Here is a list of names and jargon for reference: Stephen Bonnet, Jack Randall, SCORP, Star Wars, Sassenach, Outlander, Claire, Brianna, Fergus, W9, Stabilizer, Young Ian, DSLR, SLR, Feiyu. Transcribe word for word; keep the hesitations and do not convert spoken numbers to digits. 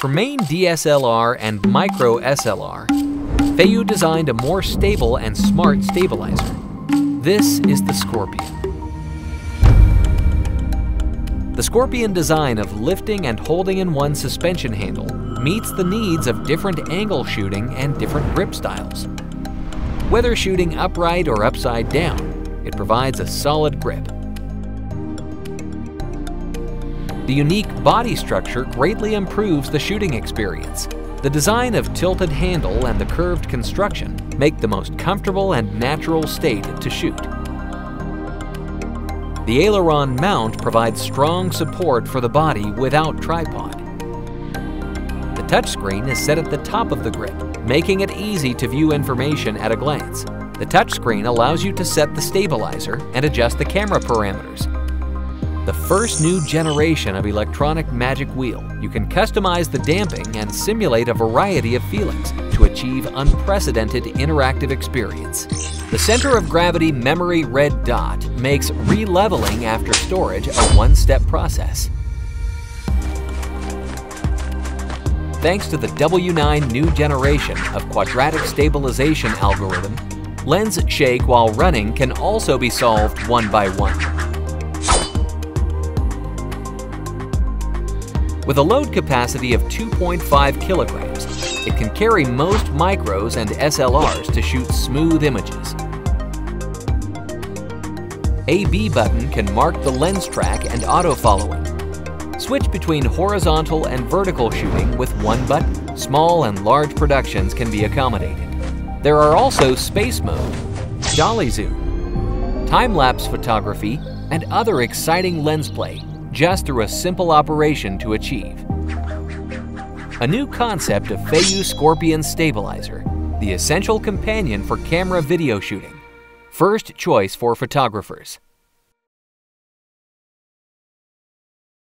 For main D S L R and micro S L R, Feiyu designed a more stable and smart stabilizer. This is the Scorpion. The Scorpion design of lifting and holding in one suspension handle meets the needs of different angle shooting and different grip styles. Whether shooting upright or upside down, it provides a solid grip. The unique body structure greatly improves the shooting experience. The design of tilted handle and the curved construction make the most comfortable and natural state to shoot. The aileron mount provides strong support for the body without tripod. The touchscreen is set at the top of the grip, making it easy to view information at a glance. The touchscreen allows you to set the stabilizer and adjust the camera parameters. The first new generation of electronic magic wheel. You can customize the damping and simulate a variety of feelings to achieve unprecedented interactive experience. The center of gravity memory red dot makes re-leveling after storage a one-step process. Thanks to the W nine new generation of quadratic stabilization algorithm, lens shake while running can also be solved one by one. With a load capacity of two point five kilograms, it can carry most micros and S L Rs to shoot smooth images. A B button can mark the lens track and auto-following. Switch between horizontal and vertical shooting with one button. Small and large productions can be accommodated. There are also space mode, dolly zoom, time-lapse photography, and other exciting lens play, just through a simple operation to achieve. A new concept of Feiyu Scorpion Stabilizer, the essential companion for camera video shooting. First choice for photographers.